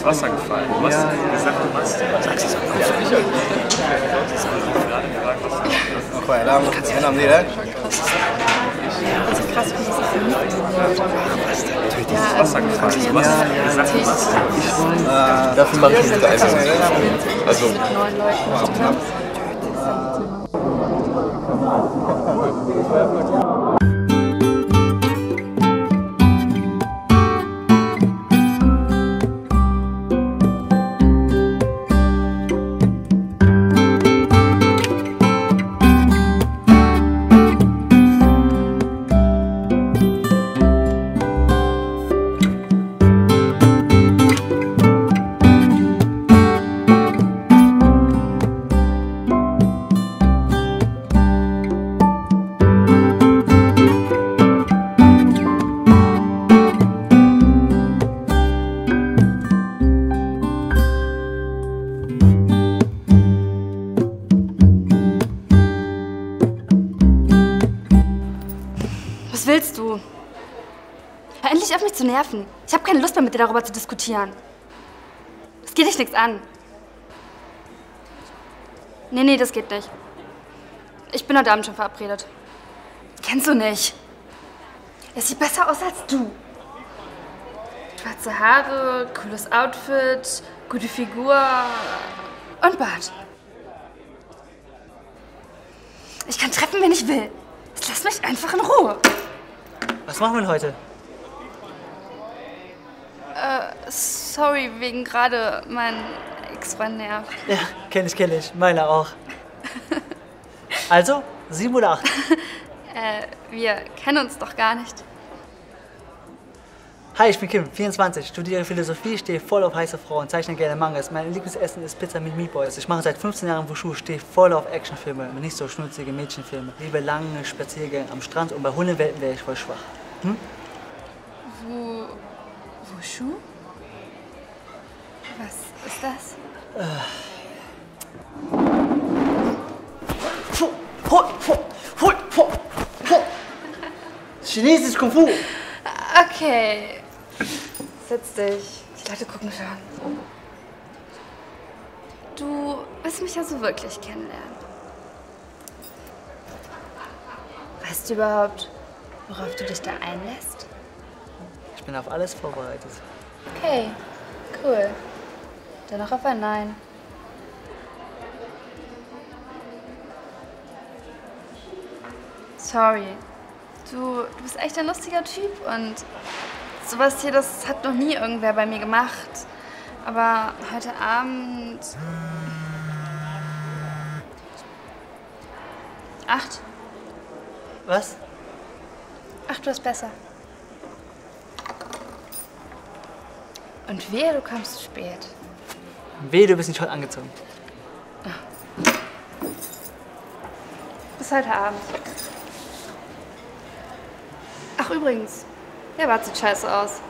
ins Wasser gefallen. Du hast gesagt, du machst das. Dafür mache ich das einfach. Also. Was willst du? Hör endlich auf, mich zu nerven. Ich habe keine Lust mehr, mit dir darüber zu diskutieren. Das geht dich nichts an. Nee, das geht nicht. Ich bin heute Abend schon verabredet. Kennst du nicht. Er sieht besser aus als du. Schwarze Haare, cooles Outfit, gute Figur und Bart. Ich kann treffen, wen ich will. Jetzt lass mich einfach in Ruhe. Was machen wir denn heute? Sorry, wegen gerade mein Ex-Freund nervt. Ja, kenn ich. Meiner auch. Also, 7 oder 8? Wir kennen uns doch gar nicht. Hi, ich bin Kim, 24, studiere Philosophie, stehe voll auf heiße Frauen, zeichne gerne Mangas. Mein Lieblingsessen ist Pizza mit Meatballs. Ich mache seit 15 Jahren Wushu, stehe voll auf Actionfilme, nicht so schnulzige Mädchenfilme. Liebe lange Spaziergänge am Strand und bei Hundewelten wäre ich voll schwach. Hm? Wushu? Was ist das? Chinesisch Kung Fu! Okay. Setz dich. Die Leute gucken schon. Du willst mich ja so wirklich kennenlernen. Weißt du überhaupt, worauf du dich da einlässt? Ich bin auf alles vorbereitet. Okay, cool. Dann noch auf ein Nein. Sorry. Du bist echt ein lustiger Typ und sowas hier, das hat noch nie irgendwer bei mir gemacht. Aber heute Abend... 8. Was? 8 Uhr ist besser. Und wehe, du kommst zu spät. Wehe, du bist nicht heute angezogen. Bis heute Abend. Übrigens, der war zu scheiße aus.